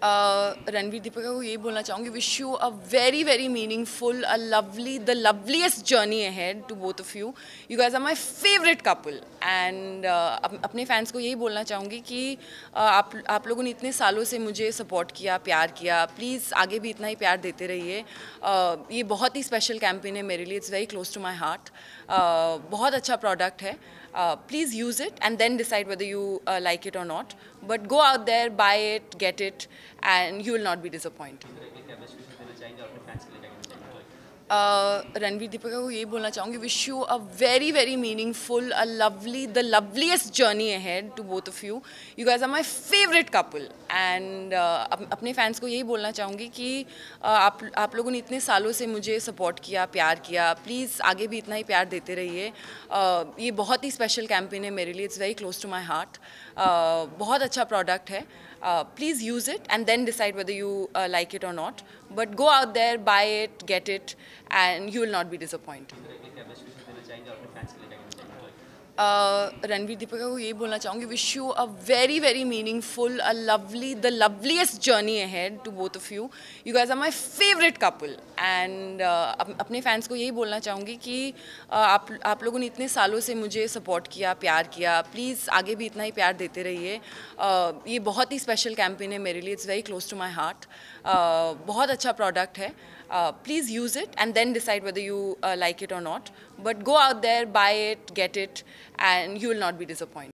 Ranveer Deepika को यही बोलना चाहूँगी, wish you a very, very meaningful, the loveliest journey ahead to both of you. You guys are my favorite couple. And अपने fans को यही बोलना चाहूँगी कि आप लोगों ने इतने सालों से मुझे support किया, प्यार किया. Please आगे भी इतना ही प्यार देते रहिए. ये बहुत ही special campaign है मेरे लिए. It's very close to my heart. बहुत अच्छा product है. Please use it and then decide whether you like it or not. But go out there, buy it, get it, and you will not be disappointed. Ranveer Deepika को यही बोलना चाहूँगी, wish you a very, very meaningful, the loveliest journey ahead to both of you. You guys are my favorite couple. And अपने fans को यही बोलना चाहूँगी कि आप लोगों ने इतने सालों से मुझे support किया, प्यार किया. Please आगे भी इतना ही प्यार देते रहिए. ये बहुत ही special campaign है मेरे लिए. It's very close to my heart. बहुत अच्छा product है. Please use it and then decide whether you like it or not. But go out there, buy it, get it, and you will not be disappointed. Ranveer Deepika को यही बोलना चाहूँगी, wish you a very, very meaningful, the loveliest journey ahead to both of you. You guys are my favorite couple. And अपने fans को यही बोलना चाहूँगी कि आप लोगों ने इतने सालों से मुझे support किया, प्यार किया. Please आगे भी इतना ही प्यार देते रहिए. ये बहुत ही special campaign है मेरे लिए. It's very close to my heart. बहुत अच्छा product है. Please use it and then decide whether you like it or not. But go out there, buy it, get it, and you will not be disappointed.